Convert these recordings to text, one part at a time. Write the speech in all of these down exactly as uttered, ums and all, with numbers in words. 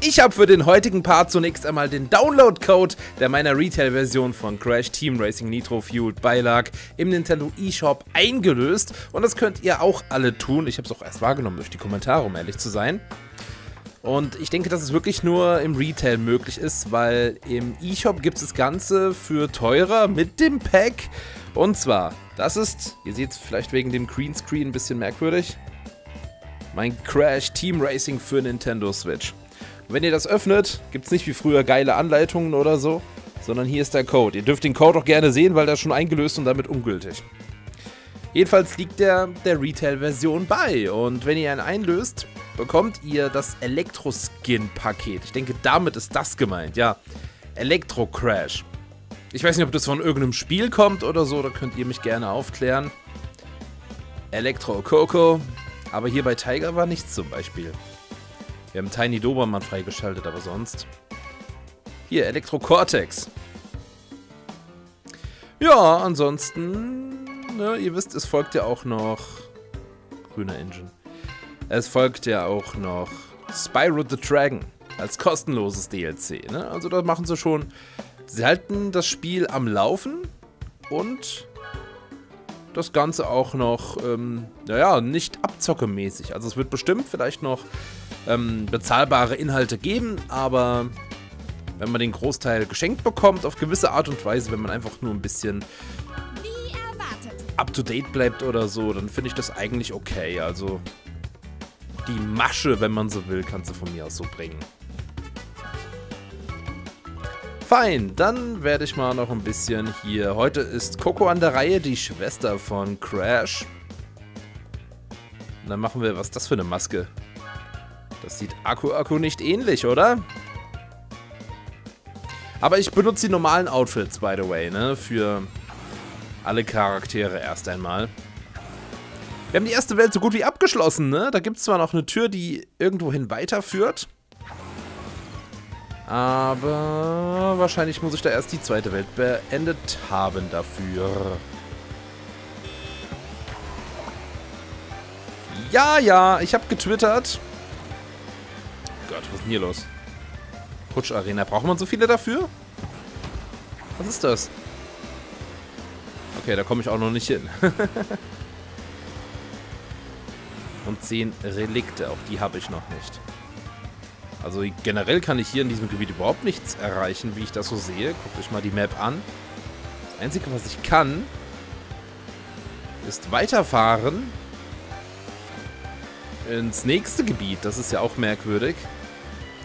Ich habe für den heutigen Part zunächst einmal den Download-Code, der meiner Retail-Version von Crash Team Racing Nitro-Fueled beilag, im Nintendo eShop eingelöst. Und das könnt ihr auch alle tun. Ich habe es auch erst wahrgenommen durch die Kommentare, um ehrlich zu sein. Und ich denke, dass es wirklich nur im Retail möglich ist, weil im eShop gibt es das Ganze für teurer mit dem Pack. Und zwar, das ist, ihr seht es vielleicht wegen dem Greenscreen ein bisschen merkwürdig, mein Crash Team Racing für Nintendo Switch. Wenn ihr das öffnet, gibt es nicht wie früher geile Anleitungen oder so, sondern hier ist der Code. Ihr dürft den Code auch gerne sehen, weil der ist schon eingelöst und damit ungültig. Jedenfalls liegt der der Retail-Version bei und wenn ihr einen einlöst, bekommt ihr das Elektro-Skin-Paket. Ich denke, damit ist das gemeint, ja. Elektro-Crash. Ich weiß nicht, ob das von irgendeinem Spiel kommt oder so, da könnt ihr mich gerne aufklären. Elektro-Coco, aber hier bei Tiger war nichts zum Beispiel. Wir haben Tiny Dobermann freigeschaltet, aber sonst. Hier, Elektro Cortex. Ja, ansonsten, ne, ihr wisst, es folgt ja auch noch grüner Engine. Es folgt ja auch noch Spyro the Dragon als kostenloses D L C. Ne? Also da machen sie schon, sie halten das Spiel am Laufen und das Ganze auch noch, ähm, naja, nicht abzockemäßig. Also es wird bestimmt vielleicht noch Ähm, bezahlbare Inhalte geben, aber wenn man den Großteil geschenkt bekommt, auf gewisse Art und Weise, wenn man einfach nur ein bisschen up-to-date bleibt oder so, dann finde ich das eigentlich okay. Also die Masche, wenn man so will, kannst du von mir aus so bringen. Fein, dann werde ich mal noch ein bisschen hier. Heute ist Coco an der Reihe, die Schwester von Crash. Und dann machen wir, was ist das für eine Maske? Das sieht Akku Akku nicht ähnlich, oder? Aber ich benutze die normalen Outfits, by the way, ne? Für alle Charaktere erst einmal. Wir haben die erste Welt so gut wie abgeschlossen, ne? Da gibt es zwar noch eine Tür, die irgendwohin weiterführt. Aber wahrscheinlich muss ich da erst die zweite Welt beendet haben dafür. Ja, ja, ich habe getwittert. Gott, was ist denn hier los? Rutscharena. Braucht man so viele dafür? Was ist das? Okay, da komme ich auch noch nicht hin. Und zehn Relikte, auch die habe ich noch nicht. Also generell kann ich hier in diesem Gebiet überhaupt nichts erreichen, wie ich das so sehe. Guckt euch mal die Map an. Das Einzige, was ich kann, ist weiterfahren ins nächste Gebiet. Das ist ja auch merkwürdig.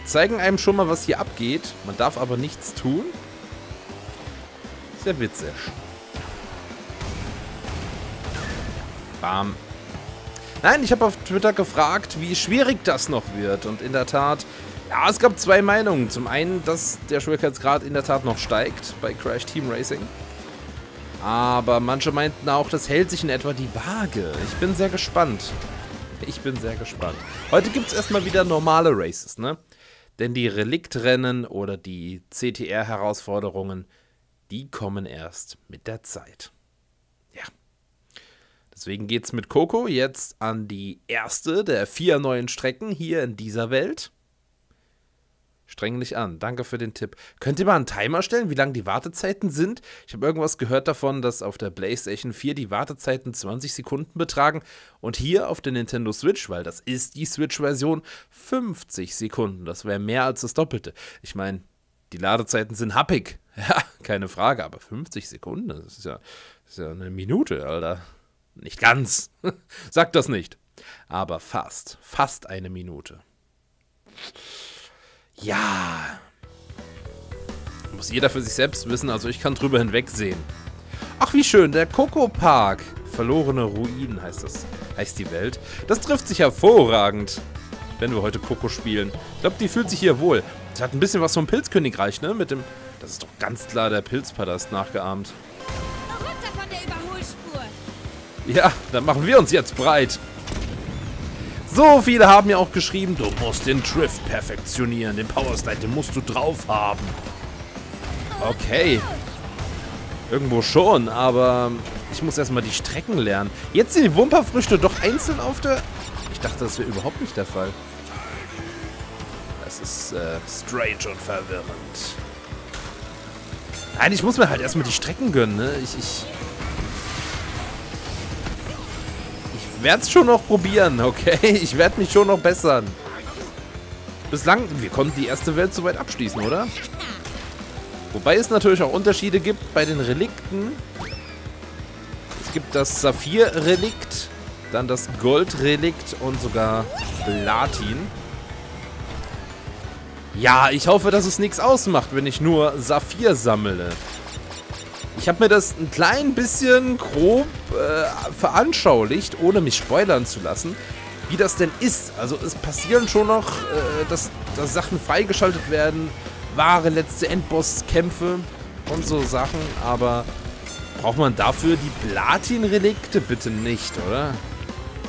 Zeigen einem schon mal, was hier abgeht. Man darf aber nichts tun. Sehr witzig. Bam. Nein, ich habe auf Twitter gefragt, wie schwierig das noch wird. Und in der Tat, ja, es gab zwei Meinungen. Zum einen, dass der Schwierigkeitsgrad in der Tat noch steigt bei Crash Team Racing. Aber manche meinten auch, das hält sich in etwa die Waage. Ich bin sehr gespannt. Ich bin sehr gespannt. Heute gibt es erstmal wieder normale Races, ne? Denn die Reliktrennen oder die C T R-Herausforderungen, die kommen erst mit der Zeit. Ja. Deswegen geht's mit Coco jetzt an die erste der vier neuen Strecken hier in dieser Welt. Streng dich an. Danke für den Tipp. Könnt ihr mal einen Timer stellen, wie lang die Wartezeiten sind? Ich habe irgendwas gehört davon, dass auf der PlayStation vier die Wartezeiten zwanzig Sekunden betragen und hier auf der Nintendo Switch, weil das ist die Switch-Version, fünfzig Sekunden. Das wäre mehr als das Doppelte. Ich meine, die Ladezeiten sind happig. Ja, keine Frage, aber fünfzig Sekunden, das ist ja, das ist ja eine Minute, Alter. Nicht ganz. Sag das nicht. Aber fast. Fast eine Minute. Ja, muss jeder für sich selbst wissen, also ich kann drüber hinwegsehen. Ach wie schön, der Coco Park. Verlorene Ruinen heißt das, heißt die Welt. Das trifft sich hervorragend, wenn wir heute Coco spielen. Ich glaube, die fühlt sich hier wohl. Das hat ein bisschen was vom Pilzkönigreich, ne? Mit dem, das ist doch ganz klar der Pilzpalast nachgeahmt. Runter von der Überholspur. Ja, dann machen wir uns jetzt breit. So viele haben mir auch geschrieben, du musst den Drift perfektionieren, den Powerslide, den musst du drauf haben. Okay. Irgendwo schon, aber ich muss erstmal die Strecken lernen. Jetzt sind die Wumperfrüchte doch einzeln auf der... Ich dachte, das wäre überhaupt nicht der Fall. Das ist äh, strange und verwirrend. Eigentlich muss man halt erstmal die Strecken gönnen, ne? Ich, ich, ich werde es schon noch probieren, okay? Ich werde mich schon noch bessern. Bislang, wir konnten die erste Welt soweit abschließen, oder? Wobei es natürlich auch Unterschiede gibt bei den Relikten. Es gibt das Saphir-Relikt, dann das Gold-Relikt und sogar Platin. Ja, ich hoffe, dass es nichts ausmacht, wenn ich nur Saphir sammle. Ich habe mir das ein klein bisschen grob äh, veranschaulicht, ohne mich spoilern zu lassen, wie das denn ist. Also es passieren schon noch, äh, dass, dass Sachen freigeschaltet werden, wahre letzte Endbosskämpfe und so Sachen, aber braucht man dafür die Platin-Relikte bitte nicht, oder?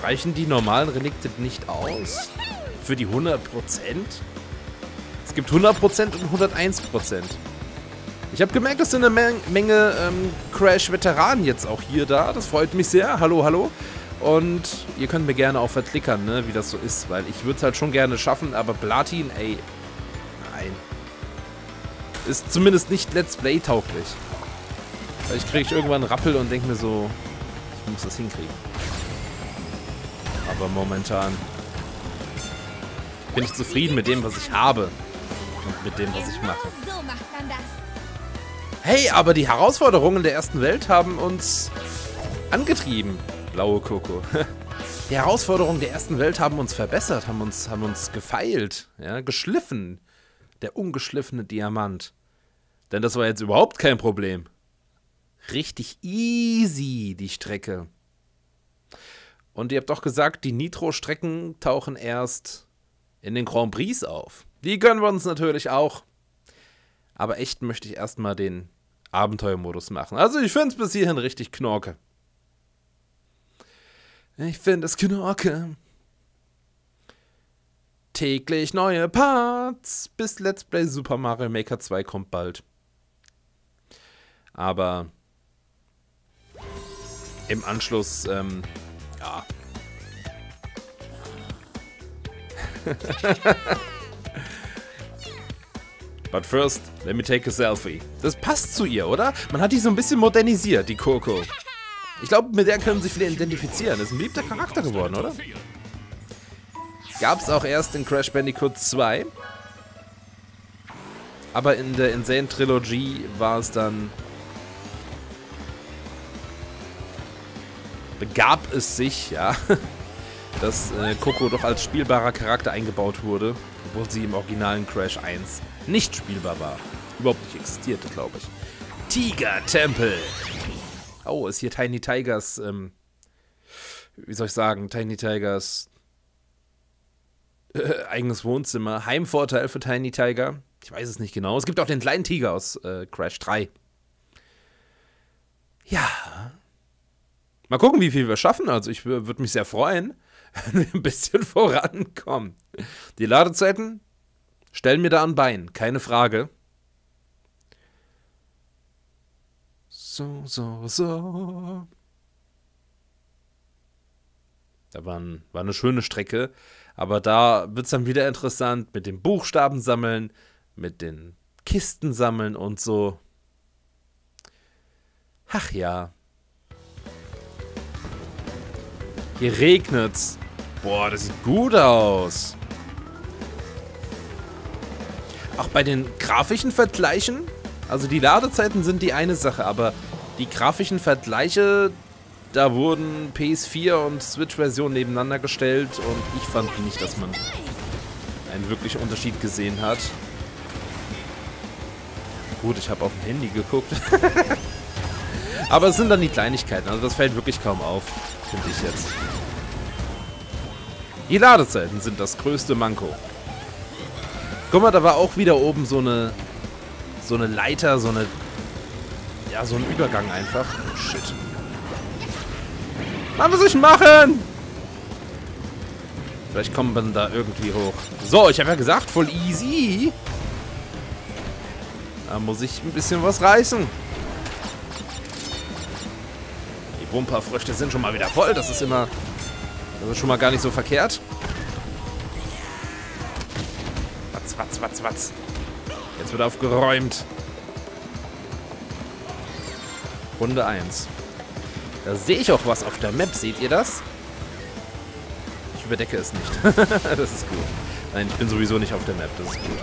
Reichen die normalen Relikte nicht aus? Für die hundert Prozent? Es gibt hundert Prozent und hunderteins Prozent. Ich habe gemerkt, es sind eine Menge, Menge ähm, Crash-Veteranen jetzt auch hier da. Das freut mich sehr. Hallo, hallo. Und ihr könnt mir gerne auch verklickern, ne, wie das so ist, weil ich würde es halt schon gerne schaffen, aber Platin, ey, nein. Ist zumindest nicht Let's Play tauglich. Weil ich kriege irgendwann einen Rappel und denke mir so, ich muss das hinkriegen. Aber momentan bin ich zufrieden mit dem, was ich habe. Und mit dem, was ich mache. Hey, aber die Herausforderungen der ersten Welt haben uns angetrieben. Blaue Coco. Die Herausforderungen der ersten Welt haben uns verbessert, haben uns, haben uns gefeilt, ja, geschliffen. Der ungeschliffene Diamant. Denn das war jetzt überhaupt kein Problem. Richtig easy, die Strecke. Und ihr habt doch gesagt, die Nitro-Strecken tauchen erst in den Grand Prix auf. Die gönnen wir uns natürlich auch. Aber echt möchte ich erstmal den Abenteuermodus machen. Also ich finde es bis hierhin richtig knorke. Ich finde es knorke. Täglich neue Parts. Bis Let's Play Super Mario Maker zwei kommt bald. Aber im Anschluss, ähm, ja. But first, let me take a selfie. Das passt zu ihr, oder? Man hat die so ein bisschen modernisiert, die Coco. Ich glaube, mit der können sich viele identifizieren. Das ist ein beliebter Charakter geworden, oder? Gab es auch erst in Crash Bandicoot zwei. Aber in der Insane-Trilogie war es dann... begab es sich, ja, dass äh, Coco doch als spielbarer Charakter eingebaut wurde, obwohl sie im originalen Crash eins nicht spielbar war. Überhaupt nicht existierte, glaube ich. Tiger-Tempel! Oh, ist hier Tiny Tigers, ähm, wie soll ich sagen, Tiny Tigers... Äh, eigenes Wohnzimmer. Heimvorteil für Tiny Tiger. Ich weiß es nicht genau. Es gibt auch den kleinen Tiger aus äh, Crash drei. Ja. Mal gucken, wie viel wir schaffen. Also ich würde mich sehr freuen, wenn wir ein bisschen vorankommen. Die Ladezeiten stellen mir da ein Bein. Keine Frage. So, so, so. Da war, ein, war eine schöne Strecke. Aber da wird es dann wieder interessant mit den Buchstaben sammeln, mit den Kisten sammeln und so. Ach ja. Hier regnet's. Boah, das sieht gut aus. Auch bei den grafischen Vergleichen. Also die Ladezeiten sind die eine Sache, aber die grafischen Vergleiche... Da wurden P S vier und Switch-Version nebeneinander gestellt und ich fand nicht, dass man einen wirklichen Unterschied gesehen hat. Gut, ich habe auf dem Handy geguckt. Aber es sind dann die Kleinigkeiten, also das fällt wirklich kaum auf, finde ich jetzt. Die Ladezeiten sind das größte Manko. Guck mal, da war auch wieder oben so eine, so eine Leiter, so eine, ja, so ein Übergang einfach. Oh, shit. Man muss ich machen! Vielleicht kommen wir da irgendwie hoch. So, ich habe ja gesagt, voll easy. Da muss ich ein bisschen was reißen. Die Bumperfrüchte sind schon mal wieder voll. Das ist immer... Das ist schon mal gar nicht so verkehrt. Was watz, watz, watz, watz. Jetzt wird aufgeräumt. Runde eins. Da sehe ich auch was auf der Map. Seht ihr das? Ich überdecke es nicht. Das ist gut. Nein, ich bin sowieso nicht auf der Map. Das ist gut. Äh,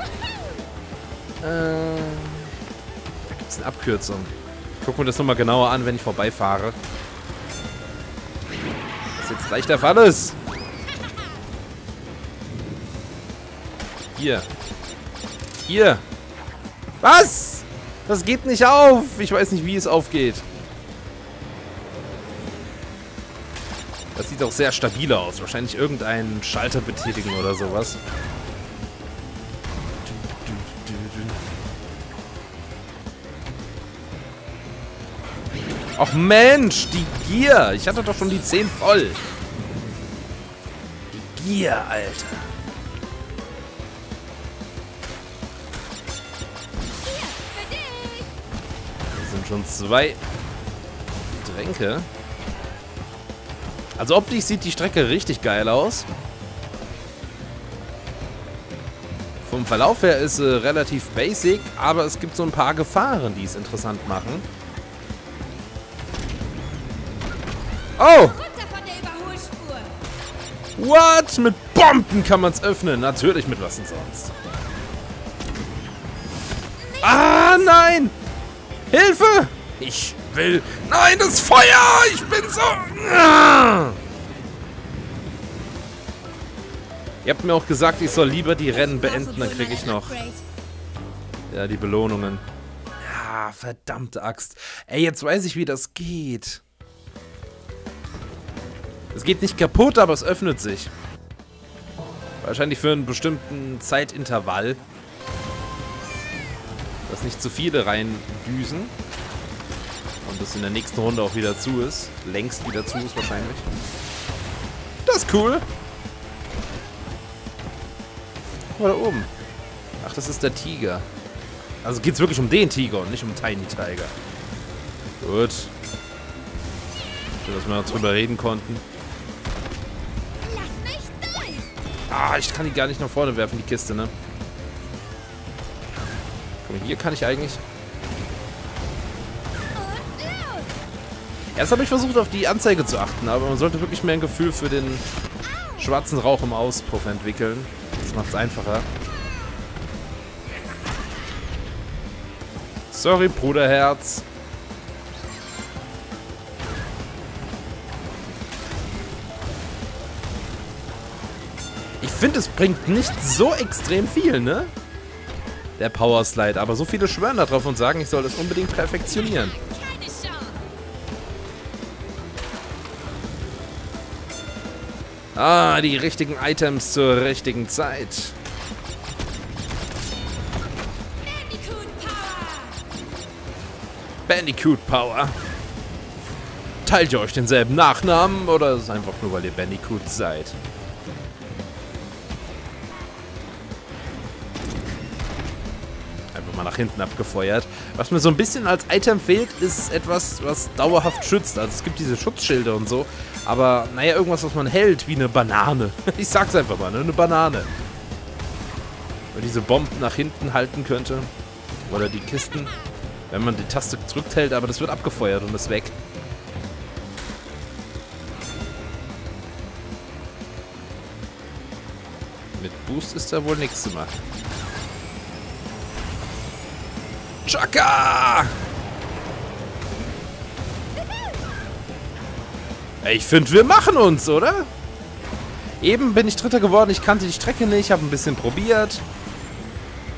da gibt es eine Abkürzung. Ich gucke mir das nochmal genauer an, wenn ich vorbeifahre. Was jetzt gleich der Fall ist. Hier. Hier. Was? Das geht nicht auf. Ich weiß nicht, wie es aufgeht. Das sieht auch sehr stabil aus. Wahrscheinlich irgendeinen Schalter betätigen oder sowas. Ach Mensch, die Gier. Ich hatte doch schon die zehn voll. Die Gier, Alter. Schon zwei Tränke. Also optisch sieht die Strecke richtig geil aus. Vom Verlauf her ist sie relativ basic, aber es gibt so ein paar Gefahren, die es interessant machen. Oh! What? Mit Bomben kann man es öffnen. Natürlich, mit was denn sonst? Ah, nein! Hilfe! Ich will... Nein, das Feuer! Ich bin so... Ihr habt mir auch gesagt, ich soll lieber die Rennen beenden, dann kriege ich noch... Ja, die Belohnungen. Ja, verdammte Axt. Ey, jetzt weiß ich, wie das geht. Es geht nicht kaputt, aber es öffnet sich. Wahrscheinlich für einen bestimmten Zeitintervall. Dass nicht zu viele reindüsen. Und das in der nächsten Runde auch wieder zu ist. Längst wieder zu ist wahrscheinlich. Das ist cool. Guck mal da oben. Ach, das ist der Tiger. Also geht's wirklich um den Tiger und nicht um Tiny Tiger. Gut. Schön, dass wir noch drüber reden konnten. Ah, ich kann die gar nicht nach vorne werfen, die Kiste, ne? Hier kann ich eigentlich... Erst habe ich versucht, auf die Anzeige zu achten, aber man sollte wirklich mehr ein Gefühl für den schwarzen Rauch im Auspuff entwickeln. Das macht es einfacher. Sorry, Bruderherz. Ich finde, es bringt nicht so extrem viel, ne? Der Power Slide, aber so viele schwören da drauf und sagen, ich soll das unbedingt perfektionieren. Ah, die richtigen Items zur richtigen Zeit. Bandicoot Power. Teilt ihr euch denselben Nachnamen oder ist es einfach nur, weil ihr Bandicoot seid? Mal nach hinten abgefeuert. Was mir so ein bisschen als Item fehlt, ist etwas, was dauerhaft schützt. Also es gibt diese Schutzschilder und so, aber naja, irgendwas, was man hält, wie eine Banane. Ich sag's einfach mal, ne? Eine Banane. Wenn diese Bomben nach hinten halten könnte. Oder die Kisten. Wenn man die Taste gedrückt hält, aber das wird abgefeuert und ist weg. Mit Boost ist da wohl nichts zu machen. Chaka! Ich finde, wir machen uns, oder? Eben bin ich Dritter geworden, ich kannte die Strecke nicht, habe ein bisschen probiert.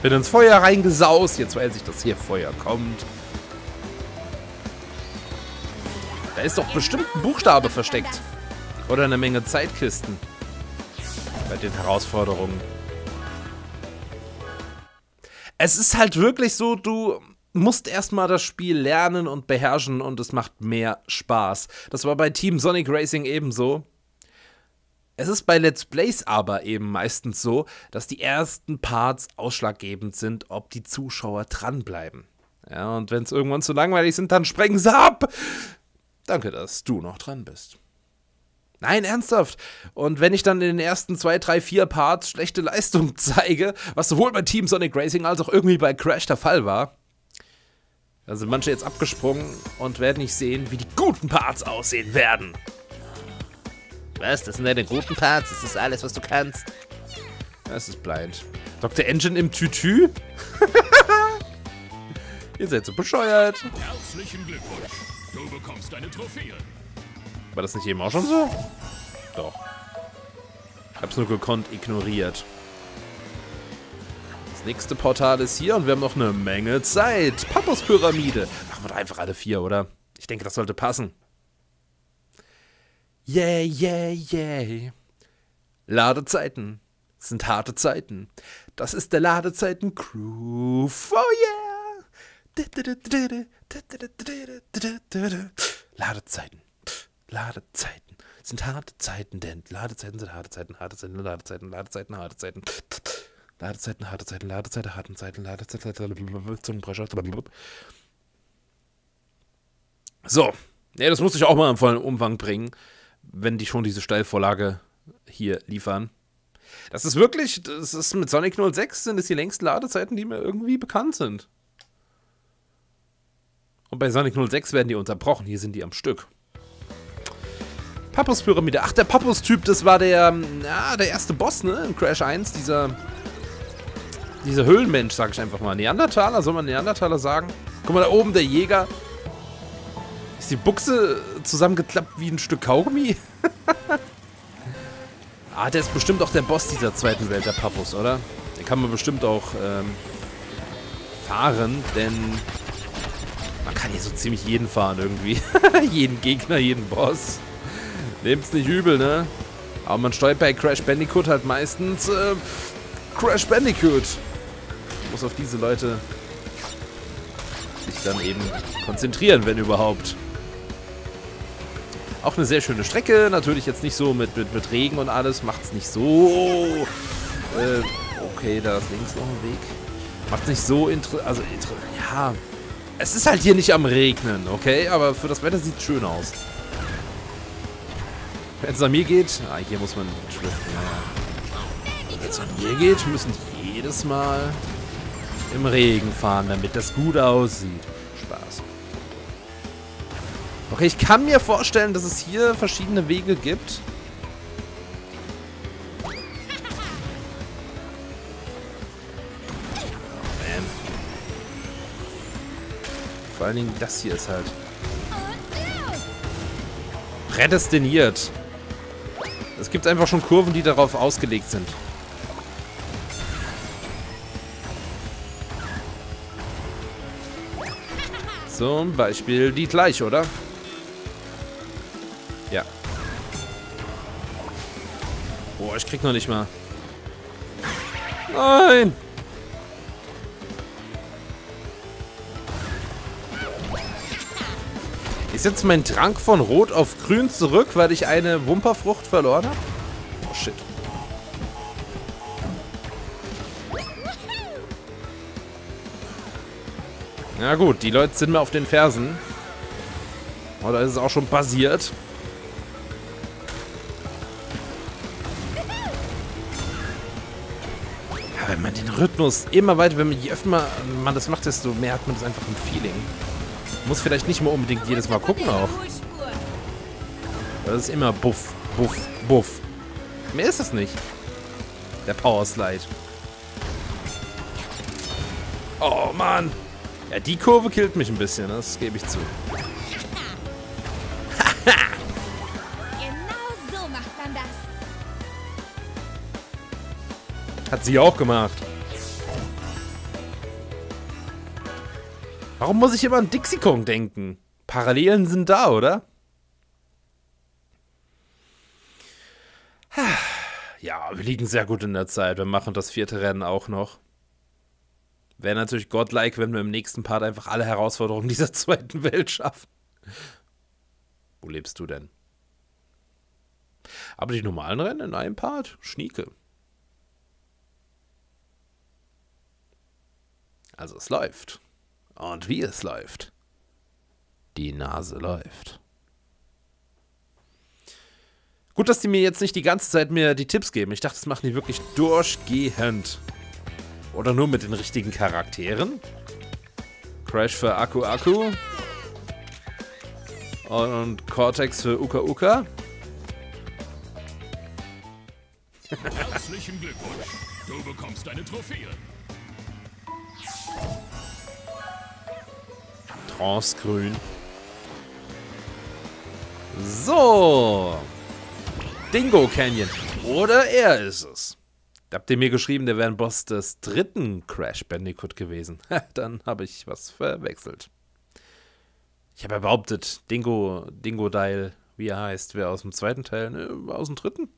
Bin ins Feuer reingesaust, jetzt weiß ich, dass hier Feuer kommt. Da ist doch bestimmt ein Buchstabe versteckt. Oder eine Menge Zeitkisten. Bei den Herausforderungen. Es ist halt wirklich so, du musst erstmal das Spiel lernen und beherrschen und es macht mehr Spaß. Das war bei Team Sonic Racing ebenso. Es ist bei Let's Plays aber eben meistens so, dass die ersten Parts ausschlaggebend sind, ob die Zuschauer dranbleiben. Ja, und wenn es irgendwann zu langweilig sind, dann sprengen sie ab! Danke, dass du noch dran bist. Nein, ernsthaft. Und wenn ich dann in den ersten zwei, drei, vier Parts schlechte Leistung zeige, was sowohl bei Team Sonic Racing als auch irgendwie bei Crash der Fall war, dann sind manche jetzt abgesprungen und werden nicht sehen, wie die guten Parts aussehen werden. Was? Das sind deine guten Parts? Das ist alles, was du kannst? Das ist blind. Doktor Engine im Tütü? Ihr seid so bescheuert. Herzlichen Glückwunsch. Du bekommst deine Trophäe. War das nicht eben auch schon so? Doch. Ich hab's nur gekonnt ignoriert. Das nächste Portal ist hier und wir haben noch eine Menge Zeit. Papos Pyramide. Machen wir doch einfach alle vier, oder? Ich denke, das sollte passen. Yeah, yeah, yeah. Ladezeiten sind harte Zeiten. Das ist der Ladezeiten-Groove. Oh yeah. Ladezeiten. Ladezeiten sind harte Zeiten, denn Ladezeiten sind harte Zeiten, harte Zeiten, Ladezeiten, Ladezeiten, harte Zeiten. Ladezeiten, harte Zeiten, Ladezeiten, harte Zeiten, Ladezeiten, Zungenbrecher. So. Ja, das muss ich auch mal im vollen Umfang bringen, wenn die schon diese Steilvorlage hier liefern. Das ist wirklich, das ist mit Sonic null sechs sind es die längsten Ladezeiten, die mir irgendwie bekannt sind. Und bei Sonic null sechs werden die unterbrochen, hier sind die am Stück. Papos Pyramide. Ach, der Papos-Typ, das war der, na, der erste Boss, ne, in Crash eins, dieser, dieser Höhlenmensch, sag ich einfach mal. Neandertaler, soll man Neandertaler sagen? Guck mal, da oben der Jäger. Ist die Buchse zusammengeklappt wie ein Stück Kaugummi? Ah, der ist bestimmt auch der Boss dieser zweiten Welt, der Papos, oder? Den kann man bestimmt auch ähm, fahren, denn man kann hier so ziemlich jeden fahren irgendwie. Jeden Gegner, jeden Boss. Nehmt's nicht übel, ne? Aber man steuert bei Crash Bandicoot halt meistens äh, Crash Bandicoot. Ich muss auf diese Leute sich dann eben konzentrieren, wenn überhaupt. Auch eine sehr schöne Strecke. Natürlich jetzt nicht so mit, mit, mit Regen und alles. Macht's nicht so... Äh, okay, da ist links noch ein Weg. Macht's nicht so... Inter also, inter ja... Es ist halt hier nicht am Regnen, okay? Aber für das Wetter sieht's schön aus. Wenn es an mir geht, ah, hier muss man driften, ja. Wenn es an mir geht, müssen die jedes Mal im Regen fahren, damit das gut aussieht. Spaß. Okay, ich kann mir vorstellen, dass es hier verschiedene Wege gibt. Oh, man. Vor allen Dingen das hier ist halt prädestiniert. Es gibt einfach schon Kurven, die darauf ausgelegt sind. Zum Beispiel die gleich, oder? Ja. Boah, ich krieg noch nicht mal. Nein! Ist jetzt mein Trank von Rot auf Grün zurück, weil ich eine Wumperfrucht verloren habe? Oh, shit. Na gut, die Leute sind mir auf den Fersen. Oh, da ist es auch schon passiert. Ja, wenn man den Rhythmus immer weiter, wenn man je öfter man das macht, desto mehr hat man das einfach im Feeling. Muss vielleicht nicht mal unbedingt jedes Mal gucken auch. Das ist immer buff, buff, buff. Mehr ist es nicht. Der Power Slide. Oh Mann. Ja, die Kurve killt mich ein bisschen, das gebe ich zu. Genau so macht man das. Hat sie auch gemacht. Warum muss ich immer an Dixie Kong denken? Parallelen sind da, oder? Ja, wir liegen sehr gut in der Zeit. Wir machen das vierte Rennen auch noch. Wäre natürlich godlike, wenn wir im nächsten Part einfach alle Herausforderungen dieser zweiten Welt schaffen. Wo lebst du denn? Aber die normalen Rennen in einem Part? Schnieke. Also es läuft. Und wie es läuft. Die Nase läuft. Gut, dass die mir jetzt nicht die ganze Zeit mir die Tipps geben. Ich dachte, das machen die wirklich durchgehend. Oder nur mit den richtigen Charakteren. Crash für Akku Akku. Und Cortex für Uka Uka. Herzlichen Glückwunsch. Du bekommst deine Trophäe. Transgrün. So. Dingo Canyon. Oder er ist es. Da habt ihr mir geschrieben, der wäre ein Boss des dritten Crash Bandicoot gewesen. Dann habe ich was verwechselt. Ich habe ja behauptet, Dingo, Dingo Dial, wie er heißt, wäre aus dem zweiten Teil, ne, aus dem dritten.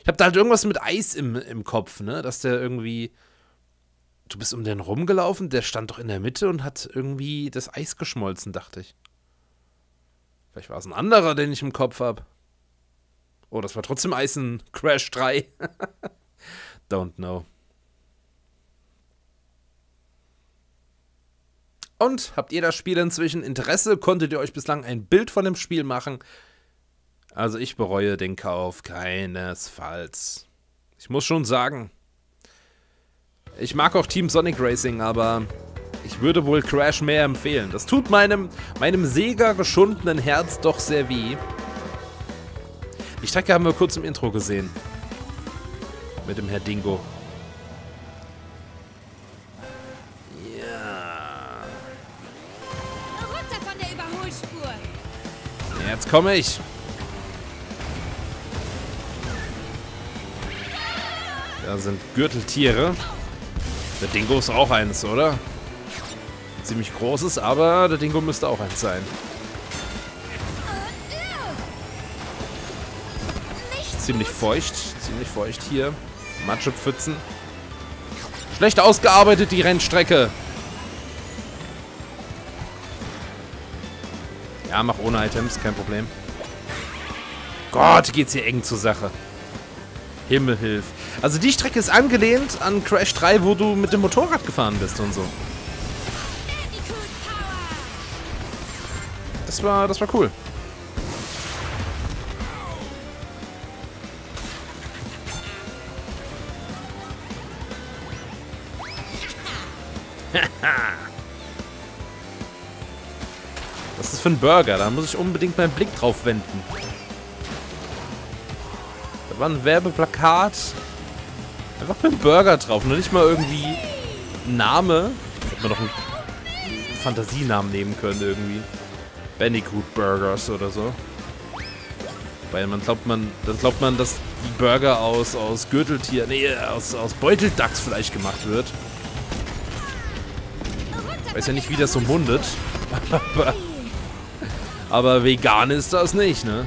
Ich habe da halt irgendwas mit Eis im, im Kopf, ne, dass der irgendwie, du bist um den rumgelaufen, der stand doch in der Mitte und hat irgendwie das Eis geschmolzen, dachte ich. Vielleicht war es ein anderer, den ich im Kopf habe. Oh, das war trotzdem Eis in Crash drei. Don't know. Und, habt ihr das Spiel inzwischen Interesse? Konntet ihr euch bislang ein Bild von dem Spiel machen? Also ich bereue den Kauf keinesfalls. Ich muss schon sagen, ich mag auch Team Sonic Racing, aber ich würde wohl Crash mehr empfehlen. Das tut meinem, meinem Sega geschundenen Herz doch sehr weh. Die Strecke haben wir kurz im Intro gesehen. Mit dem Herr Dingo. Jetzt komme ich. Da sind Gürteltiere. Der Dingo ist auch eins, oder? Ein ziemlich großes, aber der Dingo müsste auch eins sein. Ziemlich feucht. Ziemlich feucht hier. Matschepfützen. Schlecht ausgearbeitet, die Rennstrecke. Ja, mach ohne Items, kein Problem. Gott, geht's hier eng zur Sache. Himmel hilf. Also die Strecke ist angelehnt an Crash drei, wo du mit dem Motorrad gefahren bist und so. Das war, das war cool. Was ist das für ein Burger? Da muss ich unbedingt meinen Blick drauf wenden. Da war ein Werbeplakat. Einfach mit einem Burger drauf. Nur nicht mal irgendwie ein Name. Hätte man doch einen Fantasienamen nehmen können irgendwie. Bandicoot Burgers oder so. Weil man glaubt man, dann glaubt man, dass die Burger aus, aus Gürteltier, nee, aus, aus Beuteldachsfleisch gemacht wird. Ich weiß ja nicht, wie das so mundet. Aber, aber vegan ist das nicht, ne?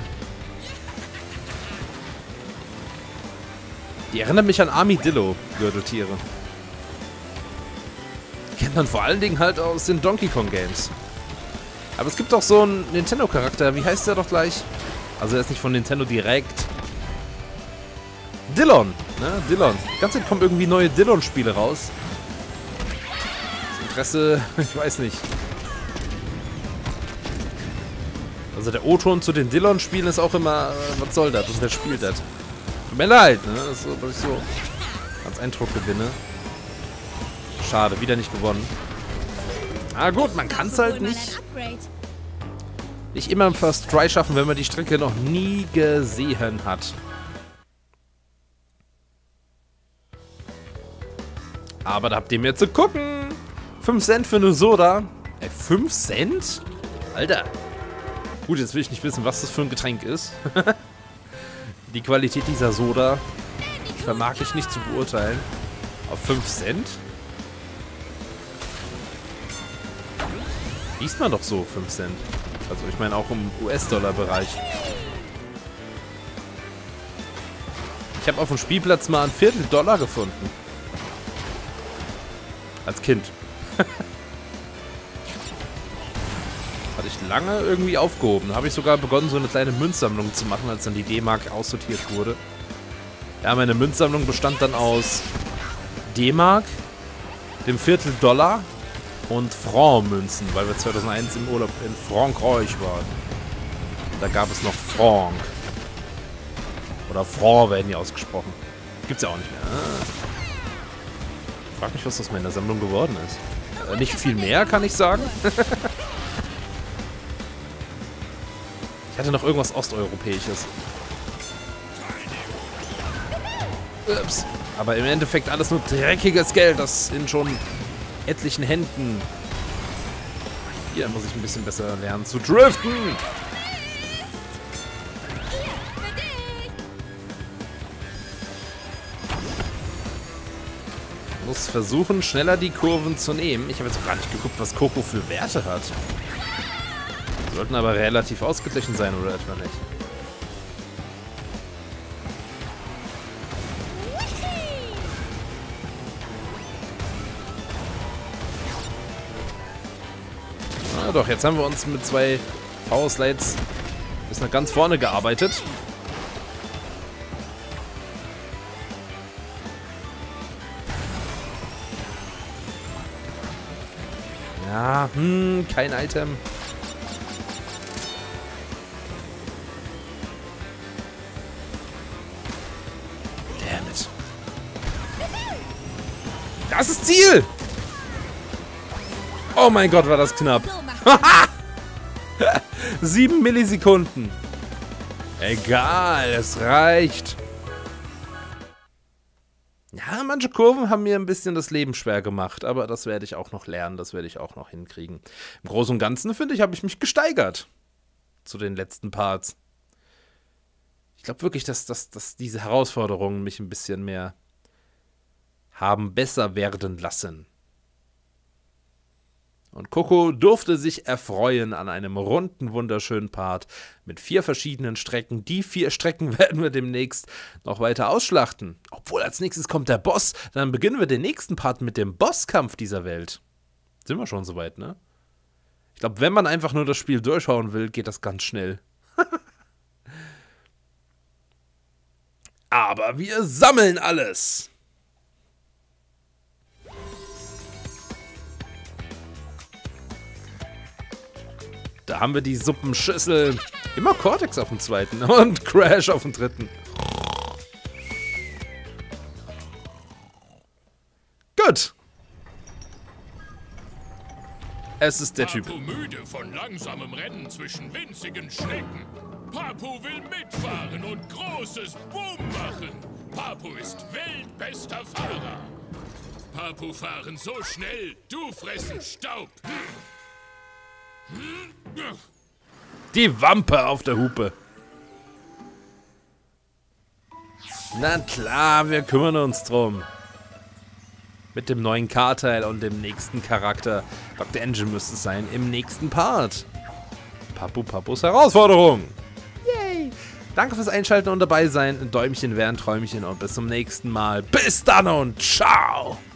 Die erinnern mich an Armadillo-Gürteltiere. Kennt man vor allen Dingen halt aus den Donkey Kong Games. Aber es gibt auch so einen Nintendo-Charakter. Wie heißt der doch gleich? Also er ist nicht von Nintendo direkt. Dillon, ne? Dillon. Die ganze Zeit kommen irgendwie neue Dillon-Spiele raus. Das Interesse, ich weiß nicht. Also der O-Ton zu den Dillon-Spielen ist auch immer, äh, was soll das und wer spielt das? Tut mir leid, ne? Das ist so, dass ich so ganz Eindruck gewinne. Schade, wieder nicht gewonnen. Ah gut, man kann es halt nicht, nicht immer im First Try schaffen, wenn man die Strecke noch nie gesehen hat. Aber da habt ihr mir zu gucken. fünf Cent für eine Soda. Äh, fünf Cent? Alter. Gut, jetzt will ich nicht wissen, was das für ein Getränk ist. Die Qualität dieser Soda vermag ich nicht zu beurteilen. Auf fünf Cent? Liest man doch so, fünf Cent. Also ich meine auch im U S-Dollar-Bereich. Ich habe auf dem Spielplatz mal ein Viertel Dollar gefunden. Als Kind. Hatte ich lange irgendwie aufgehoben. Da habe ich sogar begonnen, so eine kleine Münzsammlung zu machen, als dann die D-Mark aussortiert wurde. Ja, meine Münzsammlung bestand dann aus D-Mark, dem Viertel Dollar und Franc-Münzen, weil wir zweitausendeins im Urlaub in Frankreich waren. Da gab es noch Franc. Oder Frau werden die ausgesprochen. Gibt's ja auch nicht mehr. Ah. Ich frag mich, was aus meiner Sammlung geworden ist. Äh, nicht viel mehr, kann ich sagen. Ich hatte noch irgendwas Osteuropäisches. Ups. Aber im Endeffekt alles nur dreckiges Geld, das in schon etlichen Händen... Hier muss ich ein bisschen besser lernen zu driften. Ich muss versuchen, schneller die Kurven zu nehmen. Ich habe jetzt auch gar nicht geguckt, was Coco für Werte hat. Die sollten aber relativ ausgeglichen sein, oder etwa nicht? Doch, jetzt haben wir uns mit zwei Power Slides bis nach ganz vorne gearbeitet. Ja, hm, kein Item. Damn it. Das ist Ziel! Oh mein Gott, war das knapp. Sieben Millisekunden. Egal, es reicht. Ja, manche Kurven haben mir ein bisschen das Leben schwer gemacht, aber das werde ich auch noch lernen, das werde ich auch noch hinkriegen. Im Großen und Ganzen, finde ich, habe ich mich gesteigert zu den letzten Parts. Ich glaube wirklich, dass, dass, dass diese Herausforderungen mich ein bisschen mehr haben besser werden lassen. Und Coco durfte sich erfreuen an einem runden, wunderschönen Part mit vier verschiedenen Strecken. Die vier Strecken werden wir demnächst noch weiter ausschlachten. Obwohl als nächstes kommt der Boss. Dann beginnen wir den nächsten Part mit dem Bosskampf dieser Welt. Sind wir schon soweit, ne? Ich glaube, wenn man einfach nur das Spiel durchhauen will, geht das ganz schnell. Aber wir sammeln alles. Da haben wir die Suppenschüssel. Immer Cortex auf dem zweiten und Crash auf dem dritten. Gut. Es ist der Typ. Papu müde von langsamem Rennen zwischen winzigen Schnecken. Papu will mitfahren und großes Boom machen. Papu ist weltbester Fahrer. Papu fahren so schnell, du fressen Staub. Die Wampe auf der Hupe. Na klar, wir kümmern uns drum. Mit dem neuen K-Teil und dem nächsten Charakter. Doktor Engine müsste es sein im nächsten Part. Papu Papus Herausforderung. Yay. Danke fürs Einschalten und dabei sein. Ein Däumchen wären Träumchen und bis zum nächsten Mal. Bis dann und ciao.